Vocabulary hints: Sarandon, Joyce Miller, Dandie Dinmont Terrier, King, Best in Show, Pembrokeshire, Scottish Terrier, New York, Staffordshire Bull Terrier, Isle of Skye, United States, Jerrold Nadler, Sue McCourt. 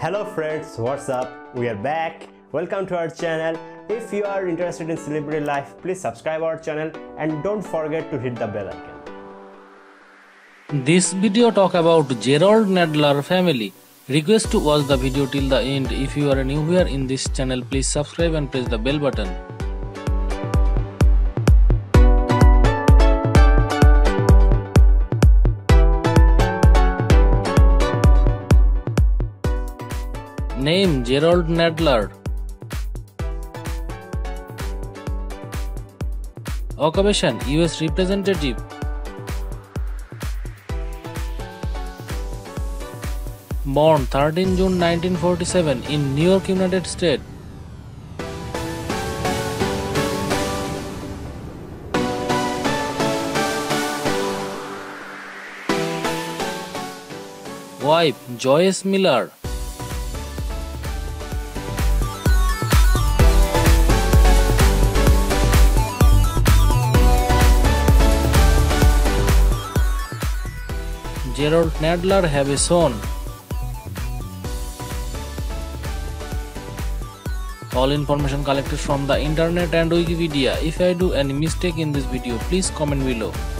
Hello friends, what's up? We are back. Welcome to our channel. If you are interested in celebrity life, please subscribe our channel and don't forget to hit the bell icon. This video talk about Jerrold Nadler family. Request to watch the video till the end. If you are new here in this channel, please subscribe and press the bell button. Name Jerrold Nadler. Occupation US Representative. Born 13 June 1947 in New York, United States. Wife Joyce Miller. Jerrold Nadler have a son. All information collected from the internet and Wikipedia. If I do any mistake in this video, please comment below.